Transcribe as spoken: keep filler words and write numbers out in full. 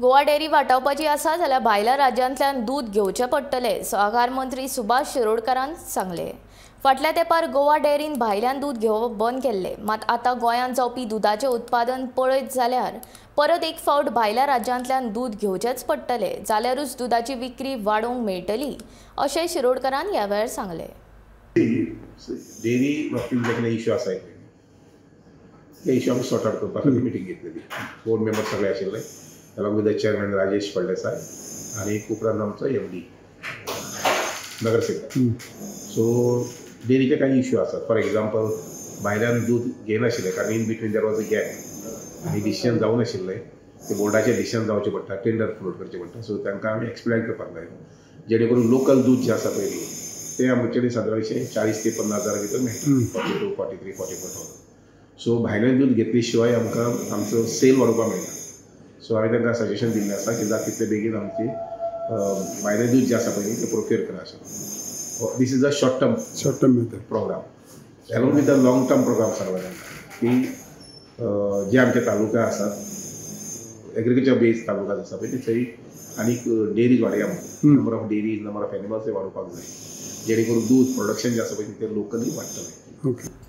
Goa dairy वाटावपाची आसा जाल्यार भायल्या राज्यांतल्यान दूध घेवचें पडटलें, सहकार मंत्री सुभाष शिरोडकारान सांगलें. फाटल्या तेंपार गोवा डेअरीन भायल्यान दूध घेवप बंद केल्लें, मात आतां गोंयांत जावपी दुधाचें उत्पादन पळयत जाल्यार परत एक फावट भायल्या राज्यांतल्यान दूध घेवचेंच पडटलें, जाल्यारूच दुधाची विक्री वाडोवंक मेळटली, अशें शिरोडकारान ह्या वेळार सांगलें. डेअरी वापरून इश्यू आसा ते इश्यू आमी सॉर्ट आउट करपाक मिटींग घेतलेली, बोर्ड मेंबर सगळे आशिल्ले, along with the chairman Rajesh Palde साहेब आणि उपरांत आमचो एम डी नगरसेवक. सो डेरीचे काही इश्यू असतात, फॉर एक्झाम्पल भायल्यान दूध घेनाशिल्ले कारण in between there was a gap आणि डिसिजन जाऊ नाशिल्ले, ते बोर्डाचे डिसिजन जावचे पडटा, टेंडर फ्लोट करचे पडटा. सो तांकां आमी एक्सप्लेन करपाक लायलो जेणे करून लोकल दूध जे आसा पळय ते आमचे सादारणशे चाळीस ते पन्नास हजारा भितर मेळटा, forty two forty three forty four thousand. So भायल्यान दूध घेतले शिवाय आमकां आमचो सेल वाडोवपाक मेळटा. सो हमें तक सजेशन दिल्ले आसा कि जाता तितले बेगीन आमची भायले दूध जे आसा पळय ते प्रोक्योर करा. This is a short term short term programme along with the long term programme सांगला की जे आमचे तालुका आसात एग्रीकल्चर बेज तालुका आसा पळय थंय आनी डेरीज वाडया म्हणून number of dairies number of animals वाडोवपाक जाय जेणे करून दूध प्रोडक्शन जे आसा पळय ते लोकली वाडटलें.